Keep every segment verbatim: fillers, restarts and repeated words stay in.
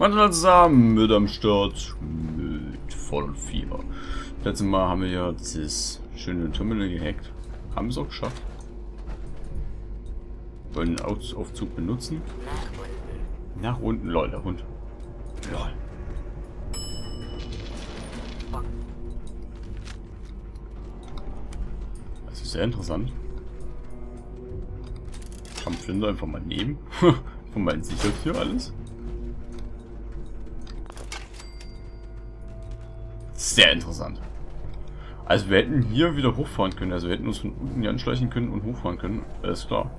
Manchmal zusammen mit am Start, mit vollem Fieber. Letztes Mal haben wir ja das schöne Terminal gehackt. Haben wir es auch geschafft. Wollen den Aufzug benutzen. Nach unten, lol, der Hund. Lol. Das ist sehr interessant. Kampfflinte einfach mal nehmen. Von meinen sichert hier alles. Sehr interessant. Also wir hätten hier wieder hochfahren können. Also wir hätten uns von unten hier anschleichen können und hochfahren können. Alles klar.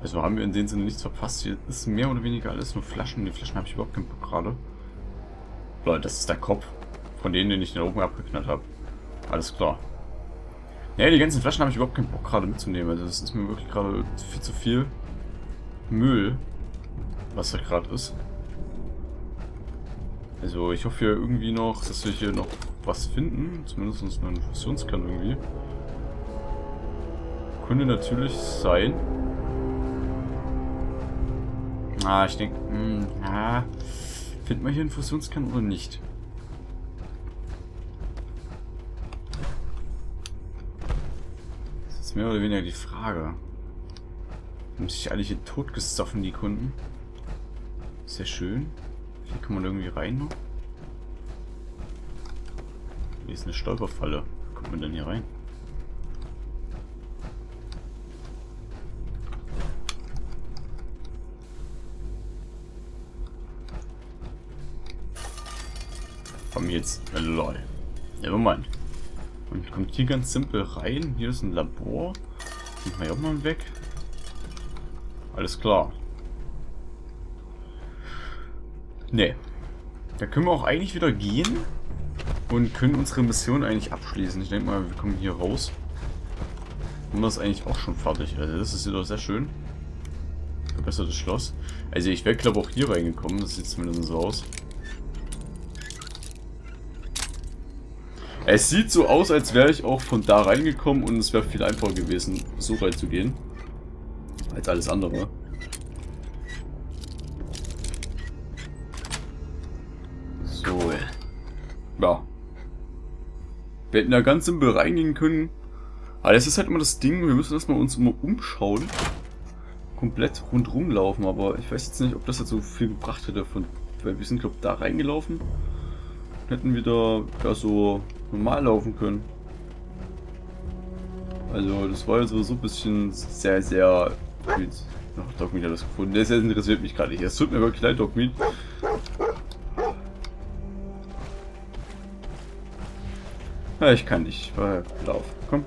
Also haben wir in dem Sinne nichts verpasst. Hier ist mehr oder weniger alles nur Flaschen. Die Flaschen habe ich überhaupt keinen Bock gerade. Leute, das ist der Kopf von denen, den ich da oben abgeknallt habe. Alles klar. Naja, die ganzen Flaschen habe ich überhaupt keinen Bock gerade mitzunehmen. Also das ist mir wirklich gerade viel zu viel Müll, was da gerade ist. Also ich hoffe hier irgendwie noch, dass wir hier noch was finden. Zumindest einen Fusionskern irgendwie. Könnte natürlich sein. Ah, ich denke, ah, finden wir hier einen Fusionskern oder nicht? Das ist mehr oder weniger die Frage. Haben sich alle hier totgesoffen, die Kunden. Sehr schön. Hier kann man irgendwie rein noch. Hier ist eine Stolperfalle. Wie kommt man denn hier rein? Komm jetzt, lol. Nevermind. Und kommt hier ganz simpel rein. Hier ist ein Labor. Machen wir auch mal weg. Alles klar. Nee. Da können wir auch eigentlich wieder gehen. Und können unsere Mission eigentlich abschließen. Ich denke mal, wir kommen hier raus. Und das ist eigentlich auch schon fertig. Also das ist wieder sehr schön. Verbessertes Schloss. Also ich wäre, glaube ich, auch hier reingekommen. Das sieht zumindest so aus. Es sieht so aus, als wäre ich auch von da reingekommen und es wäre viel einfacher gewesen, so weit zu gehen, als alles andere. So. Ja. Wir hätten da ganz simpel reingehen können. Aber das ist halt immer das Ding, wir müssen erstmal uns immer umschauen. Komplett rundrum laufen, aber ich weiß jetzt nicht, ob das jetzt so viel gebracht hätte. Von, weil wir sind, glaube ich, da reingelaufen. Hätten wieder ja, so normal laufen können. Also das war ja so ein bisschen sehr, sehr... Ach, Dogmeat hat das gefunden. Das interessiert mich gerade nicht. Es tut mir wirklich leid, Dogmeat. Ja, ich kann nicht. Ich war lauf. Komm.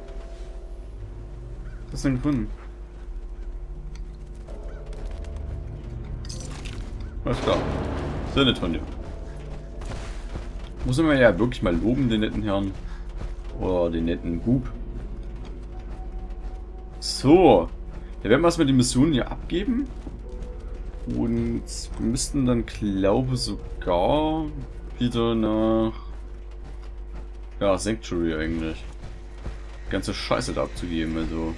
Was hast du denn gefunden? Alles klar. Sehr nett von dir. Muss man ja wirklich mal loben, den netten Herrn. Oder den netten Bub. So. Da werden wir erstmal die Mission hier abgeben. Und wir müssten dann, glaube ich, sogar wieder nach... Ja, Sanctuary eigentlich. Die ganze Scheiße da abzugeben, also...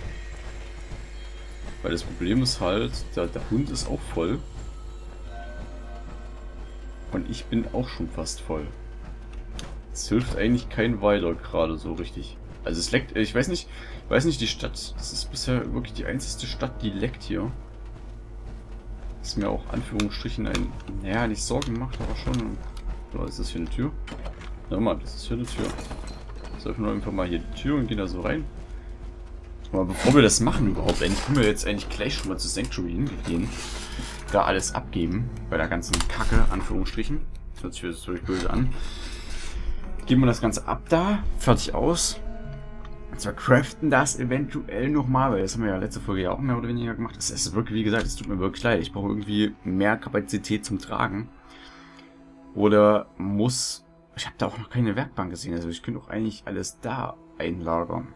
Weil das Problem ist halt, der, der Hund ist auch voll. Und ich bin auch schon fast voll. Es hilft eigentlich kein weiter gerade so richtig. Also es leckt, ich weiß nicht, ich weiß nicht, die Stadt, das ist bisher wirklich die einzige Stadt, die leckt hier. Ist mir auch Anführungsstrichen ein, naja, nicht Sorgen macht, aber schon. Oder ist das hier eine Tür? Na mal, das ist hier eine Tür. Jetzt öffnen wir einfach mal hier die Tür und gehen da so rein. Aber bevor wir das machen überhaupt, eigentlich können wir jetzt eigentlich gleich schon mal zu Sanctuary hingehen. Da alles abgeben, bei der ganzen Kacke, Anführungsstrichen. Das hört sich jetzt wirklich böse an. Geben wir das Ganze ab da, fertig aus. Und zwar craften das eventuell nochmal, weil das haben wir ja letzte Folge ja auch mehr oder weniger gemacht. Es ist wirklich, wie gesagt, es tut mir wirklich leid. Ich brauche irgendwie mehr Kapazität zum Tragen. Oder muss... Ich habe da auch noch keine Werkbank gesehen, also ich könnte auch eigentlich alles da einlagern.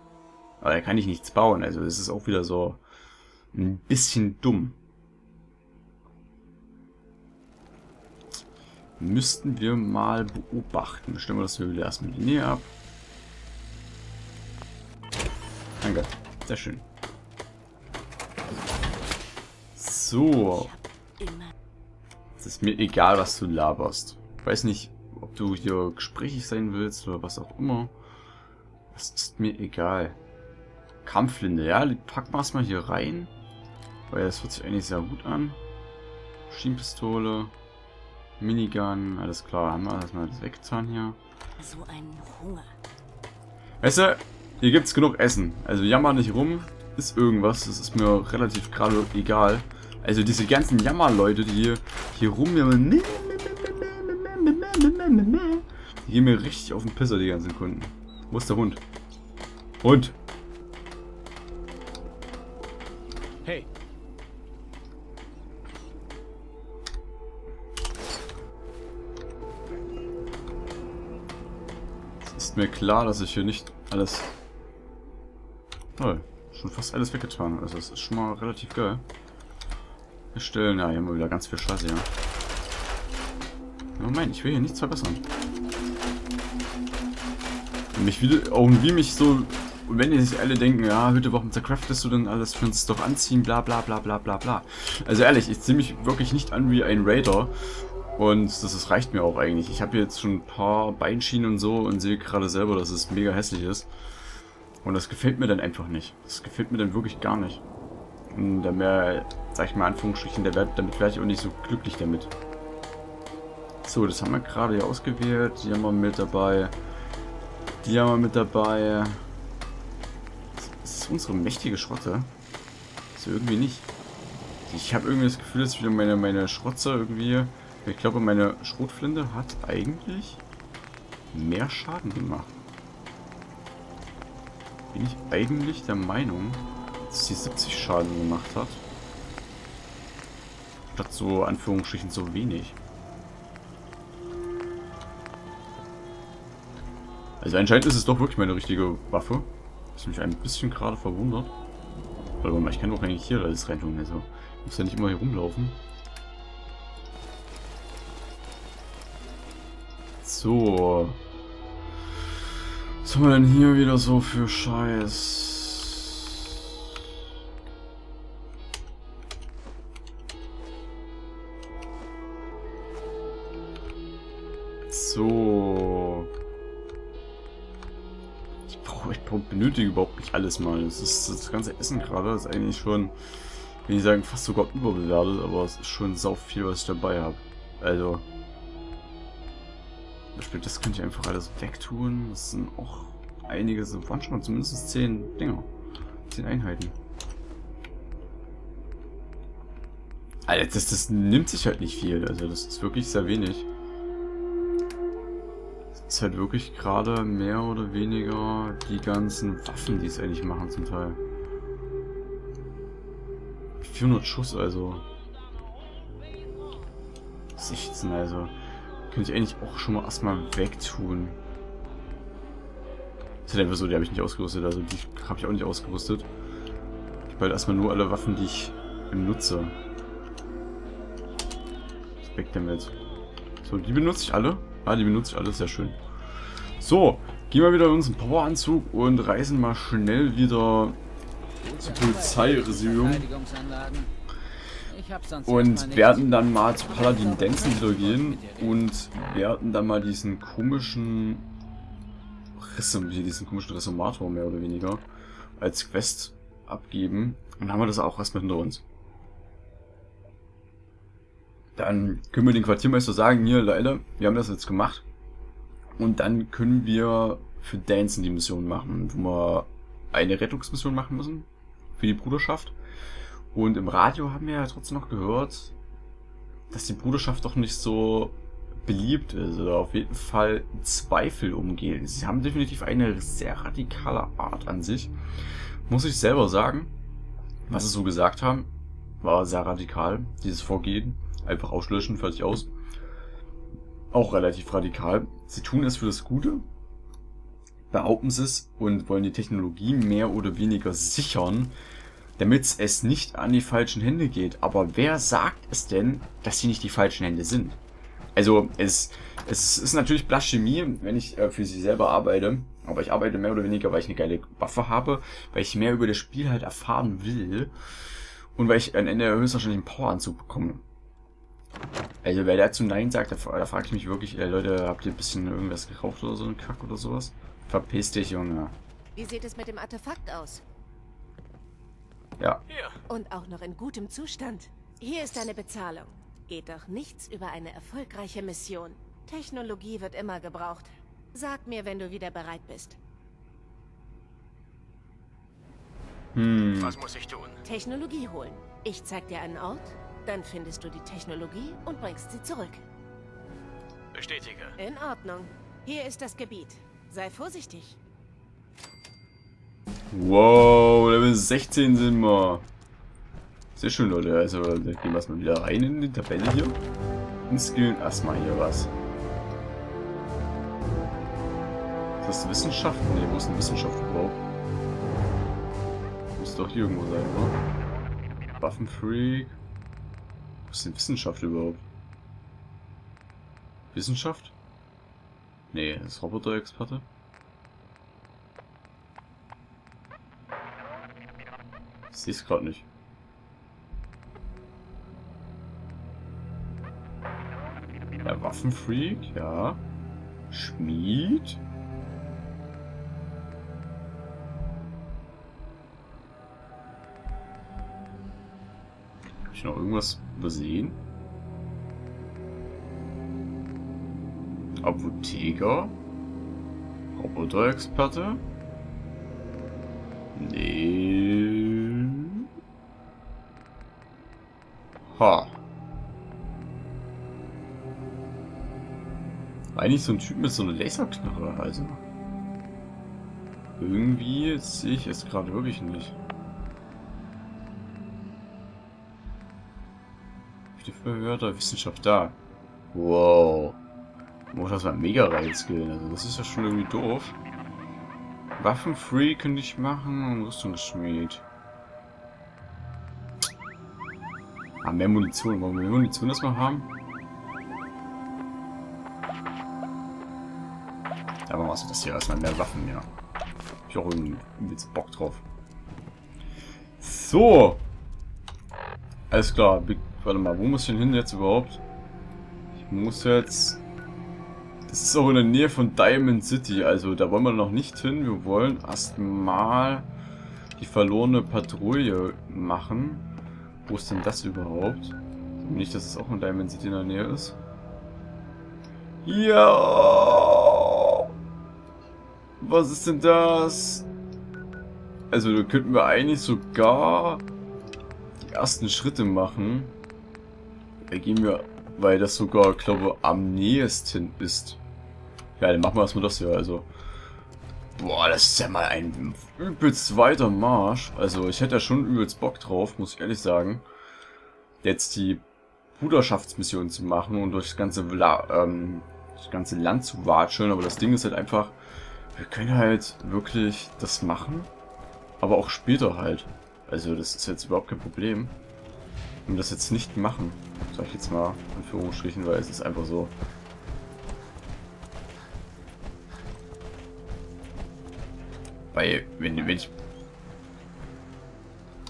Aber da kann ich nichts bauen, also es ist auch wieder so ein bisschen dumm. Müssten wir mal beobachten. Stellen wir das hier wieder erstmal in die Nähe ab. Danke. Sehr schön. So. Es ist mir egal, was du laberst. Ich weiß nicht, ob du hier gesprächig sein willst oder was auch immer. Es ist mir egal. Kampflinde, ja, pack mal erstmal hier rein. Weil das hört sich eigentlich sehr gut an. Schienenpistole, Minigun, alles klar, haben wir erstmal das weggetan hier. So ein Hunger. Weißt du, hier gibt's genug Essen. Also jammer nicht rum, ist irgendwas, das ist mir relativ gerade egal. Also diese ganzen Jammerleute, die hier, hier rumjammern, die gehen mir richtig auf den Pisser, die ganzen Kunden. Wo ist der Hund? Hund! Hey! Es ist mir klar, dass ich hier nicht alles... Toll, schon fast alles weggetan. Also das ist schon mal relativ geil. Wir stellen, ja, hier haben wir wieder ganz viel Scheiße, ja. Moment, ich will hier nichts verbessern. Und mich wieder, auch wie mich so, wenn die sich alle denken, ja, bitte, warum zercraftest du denn alles für uns doch anziehen, bla bla bla bla bla bla. Also ehrlich, ich ziehe mich wirklich nicht an wie ein Raider. Und das, das reicht mir auch eigentlich. Ich habe jetzt schon ein paar Beinschienen und so und sehe gerade selber, dass es mega hässlich ist. Und das gefällt mir dann einfach nicht. Das gefällt mir dann wirklich gar nicht. Und da mehr, sag ich mal, Anführungsstrichen, der Wert, damit wäre ich auch nicht so glücklich damit. So, das haben wir gerade hier ausgewählt. Die haben wir mit dabei. Die haben wir mit dabei. Das ist unsere mächtige Schrotte. So, irgendwie nicht. Ich habe irgendwie das Gefühl, dass wieder meine, meine Schrotze irgendwie... Ich glaube, meine Schrotflinte hat eigentlich mehr Schaden gemacht. Bin ich eigentlich der Meinung, dass sie siebzig Schaden gemacht hat. Statt so, Anführungsstrichen, so wenig. Also anscheinend ist es doch wirklich meine richtige Waffe. Was mich ein bisschen gerade verwundert. Warte mal, ich kann doch eigentlich hier alles reintun. Also ich muss ja nicht immer hier rumlaufen. So. Was haben wir denn hier wieder so für Scheiß? So. Ich benötige überhaupt nicht alles mal. Das, ist, das ganze Essen gerade ist eigentlich schon, will ich sagen, fast sogar überbewertet, aber es ist schon sau viel, was ich dabei habe. Also, das könnte ich einfach alles wegtun. Das sind auch einige, das waren schon mal zumindest zehn Dinger, zehn Einheiten. Alter, das, das nimmt sich halt nicht viel. Also das ist wirklich sehr wenig. Ist halt wirklich gerade mehr oder weniger die ganzen Waffen, die es eigentlich machen zum Teil. vierhundert Schuss also. sechzehn also. Könnte ich eigentlich auch schon mal erstmal wegtun. Das ist halt einfach so, die habe ich nicht ausgerüstet, also die habe ich auch nicht ausgerüstet. Ich habe halt erstmal nur alle Waffen, die ich benutze. Weg damit. So, die benutze ich alle. Ah, die benutze ich alles, sehr schön. So, gehen wir wieder in unseren Poweranzug und reisen mal schnell wieder zur Polizeiresidium. Und werden dann mal zu Paladin Densen wieder gehen und werden dann mal diesen komischen Rissum, diesen komischen Ressumator mehr oder weniger als Quest abgeben. Und haben wir das auch erstmal hinter uns. Dann können wir den Quartiermeister sagen, hier Leute, wir haben das jetzt gemacht. Und dann können wir für Densen die Mission machen, wo wir eine Rettungsmission machen müssen für die Bruderschaft. Und im Radio haben wir ja trotzdem noch gehört, dass die Bruderschaft doch nicht so beliebt ist oder auf jeden Fall Zweifel umgehen. Sie haben definitiv eine sehr radikale Art an sich. Muss ich selber sagen, was sie so gesagt haben, war sehr radikal, dieses Vorgehen. Einfach auslöschen, fertig aus. Auch relativ radikal. Sie tun es für das Gute, behaupten sie es und wollen die Technologie mehr oder weniger sichern, damit es nicht an die falschen Hände geht. Aber wer sagt es denn, dass sie nicht die falschen Hände sind? Also es, es ist natürlich Blasphemie, wenn ich äh, für sie selber arbeite. Aber ich arbeite mehr oder weniger, weil ich eine geile Waffe habe, weil ich mehr über das Spiel halt erfahren will und weil ich am Ende höchstwahrscheinlich einen Poweranzug bekomme. Also wer dazu Nein sagt, da, da frage ich mich wirklich, ey, Leute, habt ihr ein bisschen irgendwas geraucht oder so, einen Kack oder sowas? Verpiss dich, Junge. Wie sieht es mit dem Artefakt aus? Ja. Hier. Und auch noch in gutem Zustand. Hier ist eine Bezahlung. Geht doch nichts über eine erfolgreiche Mission. Technologie wird immer gebraucht. Sag mir, wenn du wieder bereit bist. Hm. Was muss ich tun? Technologie holen. Ich zeig dir einen Ort, dann findest du die Technologie und bringst sie zurück. Bestätige. In Ordnung. Hier ist das Gebiet. Sei vorsichtig. Wow, Level sechzehn sind wir. Sehr schön, Leute. Also, dann gehen wir erstmal wieder rein in die Tabelle hier. Und skillen erstmal hier was. Ist das Wissenschaft? Ne, wo ist denn Wissenschaft überhaupt? Muss doch hier irgendwo sein, oder? Waffenfreak. Wo ist denn Wissenschaft überhaupt? Wissenschaft? Ne, das ist Roboter-Experte. Ich sehe es gerade nicht. Ja, Waffenfreak, ja. Schmied. Hab ich noch irgendwas übersehen? Apotheker? Roboterexperte? Nee. Ha. Eigentlich so ein Typ mit so einer Laserknarre, also. Irgendwie sehe ich es gerade wirklich nicht. Stiftbehörde, Wissenschaft da. Wow. Oh, das war ein mega Reiz-Skill, also das ist ja schon irgendwie doof. Waffenfree könnte ich machen und Rüstungsschmied. Ah, mehr Munition. Wollen wir mehr Munition erstmal haben? Da machen wir das hier erstmal mehr Waffen, ja. Hab ich auch irgendwie jetzt Bock drauf. So. Alles klar. Warte mal, wo muss ich denn hin jetzt überhaupt? Ich muss jetzt... Das ist auch in der Nähe von Diamond City, also da wollen wir noch nicht hin. Wir wollen erstmal die verlorene Patrouille machen. Wo ist denn das überhaupt? Nicht, dass es auch in Diamond City in der Nähe ist. Ja! Was ist denn das? Also, da könnten wir eigentlich sogar die ersten Schritte machen. Da gehen wir, weil das sogar, glaube ich, am nächsten ist. Ja, dann machen wir erstmal das hier, also. Boah, das ist ja mal ein übelst weiter Marsch. Also ich hätte ja schon übelst Bock drauf, muss ich ehrlich sagen. Jetzt die Bruderschaftsmission zu machen und durch das ganze, ähm, das ganze Land zu watscheln. Aber das Ding ist halt einfach, wir können halt wirklich das machen. Aber auch später halt. Also das ist jetzt überhaupt kein Problem. Und das jetzt nicht machen, sag ich jetzt mal in Anführungsstrichen, weil es ist einfach so... Weil, wenn, wenn ich...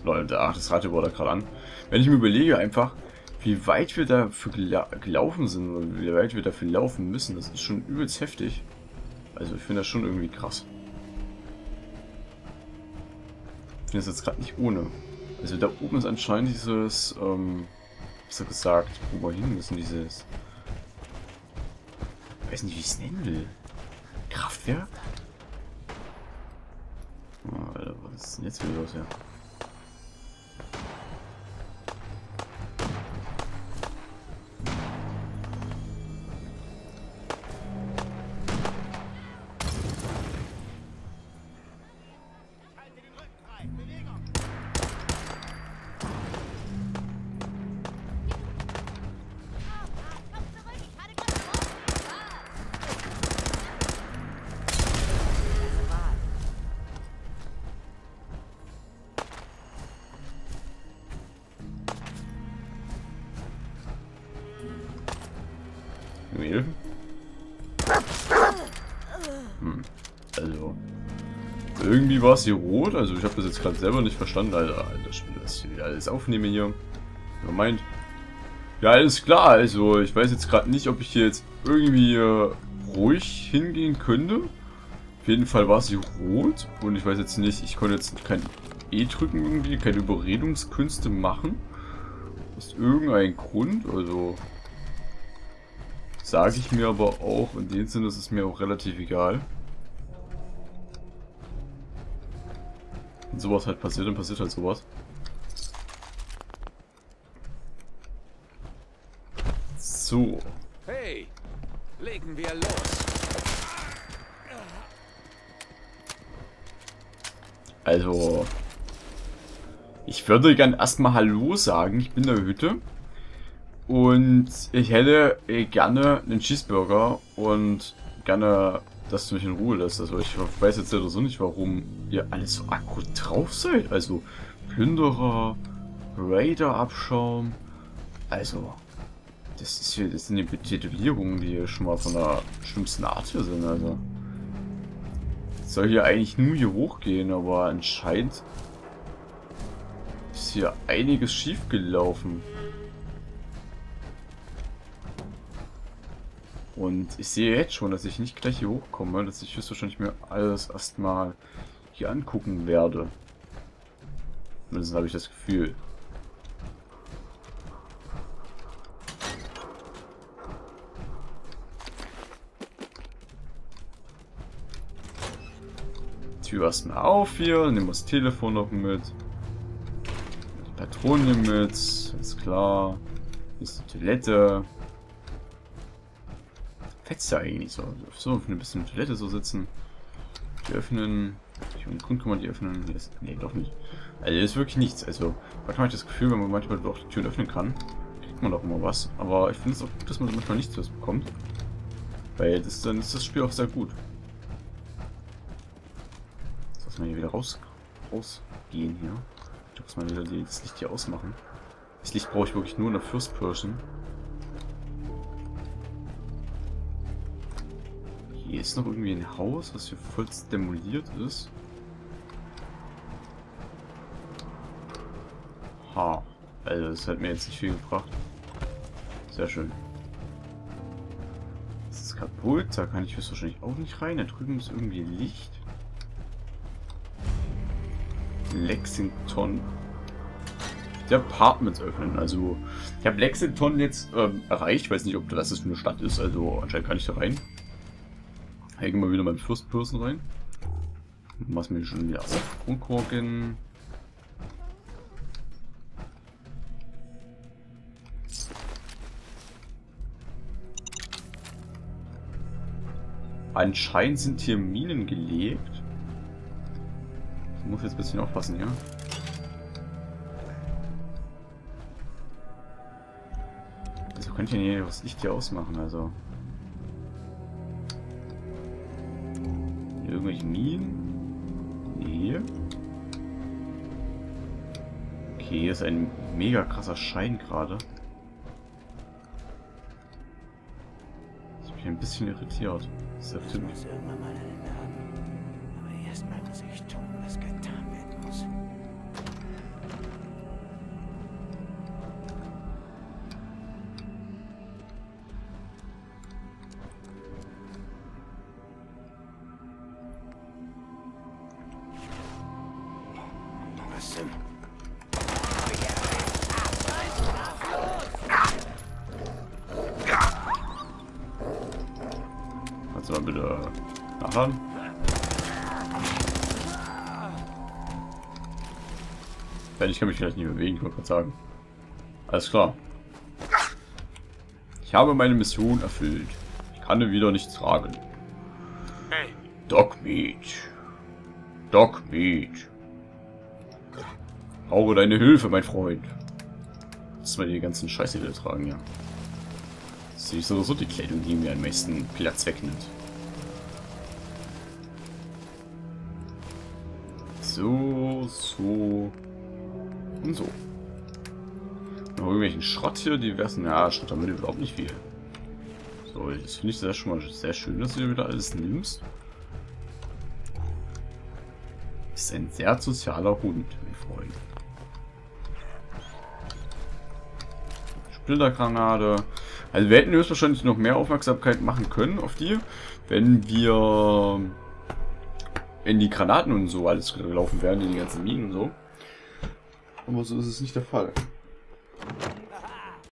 Leute, ach, das Rad wurde gerade an. Wenn ich mir überlege einfach, wie weit wir dafür gela gelaufen sind oder wie weit wir dafür laufen müssen, das ist schon übelst heftig. Also ich finde das schon irgendwie krass. Ich finde das jetzt gerade nicht ohne. Also da oben ist anscheinend dieses, ähm, was hat gesagt, wo wir hin müssen, dieses... Ich weiß nicht, wie ich es nennen will. Kraftwerk? Oh, Alter, was ist denn jetzt wieder los, ja? Hm. Also irgendwie war es hier rot, also ich habe das jetzt gerade selber nicht verstanden, Alter, das Spiel, das hier wieder alles aufnehmen hier. Moment. Ja, alles klar. Also, ich weiß jetzt gerade nicht, ob ich hier jetzt irgendwie äh, ruhig hingehen könnte. Auf jeden Fall war sie rot. Und ich weiß jetzt nicht, ich konnte jetzt kein E drücken irgendwie, keine Überredungskünste machen. Aus irgendeinem Grund. Also, sage ich mir aber auch, in dem Sinne ist es mir auch relativ egal. Wenn sowas halt passiert, dann passiert halt sowas. So. Hey, legen wir los. Also, ich würde gern erstmal Hallo sagen. Ich bin in der Hütte. Und ich hätte gerne einen Cheeseburger und gerne, dass du mich in Ruhe lässt. Also ich weiß jetzt leider so nicht, warum ihr alle so akut drauf seid. Also Plünderer, Raider-Abschaum. Also, das ist hier, das sind die Betitulierungen, die schon mal von der schlimmsten Art hier sind. Also, soll hier eigentlich nur hier hochgehen, aber anscheinend ist hier einiges schief gelaufen. Und ich sehe jetzt schon, dass ich nicht gleich hier hochkomme, dass ich höchstwahrscheinlich mir alles erstmal hier angucken werde. Zumindest habe ich das Gefühl. Tür erstmal auf hier, nehmen wir das Telefon noch mit. Die Patronen hier mit, alles klar. Hier ist die Toilette. Fetzt ja eigentlich so. So, auf ein bisschen Toilette so sitzen. Die öffnen. Ich um den Grund kann man die öffnen. Hier ist, nee, doch nicht. Also, das ist wirklich nichts. Also, manchmal habe ich das Gefühl, wenn man manchmal doch die Türen öffnen kann, kriegt man doch immer was. Aber ich finde es auch gut, dass man manchmal nichts bekommt. Weil das, dann ist das Spiel auch sehr gut. Jetzt muss man hier wieder raus, rausgehen hier. Ich muss mal wieder die, das Licht hier ausmachen. Das Licht brauche ich wirklich nur in der First Person. Hier ist noch irgendwie ein Haus, was hier voll demoliert ist. Ha. Also das hat mir jetzt nicht viel gebracht. Sehr schön. Das ist kaputt, da kann ich höchstwahrscheinlich auch nicht rein. Da drüben ist irgendwie Licht. Lexington. Die Apartments öffnen. Also ich habe Lexington jetzt ähm, erreicht. Ich weiß nicht, ob das für eine Stadt ist. Also anscheinend kann ich da rein. Hängen wir wieder beim First Person rein. Was mir schon wieder auf. Rumkorken. Anscheinend sind hier Minen gelegt. Ich muss jetzt ein bisschen aufpassen hier. Also könnt ihr hier das Licht hier ausmachen, also. Irgendwelche Minen? Nee. Okay, hier ist ein mega krasser Schein gerade. Das hat mich ein bisschen irritiert. Das ist erfüllt mich. Kannst du mal bitte nachladen? Ich kann mich vielleicht nicht bewegen, ich wollte gerade sagen. Alles klar. Ich habe meine Mission erfüllt. Ich kann wieder nichts tragen. Hey. Dogmeat. Dogmeat. Brauche deine Hilfe, mein Freund. Muss man die ganzen Scheiße wieder tragen, ja. Das ist sowieso die Kleidung, die mir am meisten Platz wegnimmt. So, so und so. Noch irgendwelchen Schrott hier, diversen. Ja, Schrott damit überhaupt nicht viel. So, das finde ich sehr, schon mal sehr schön, dass du hier wieder alles nimmst. Ist ein sehr sozialer Hund, mein Freund. Splittergranate. Also wir hätten höchstwahrscheinlich noch mehr Aufmerksamkeit machen können auf die, wenn wir in die Granaten und so alles gelaufen wären, in die ganzen Minen und so. Aber so ist es nicht der Fall.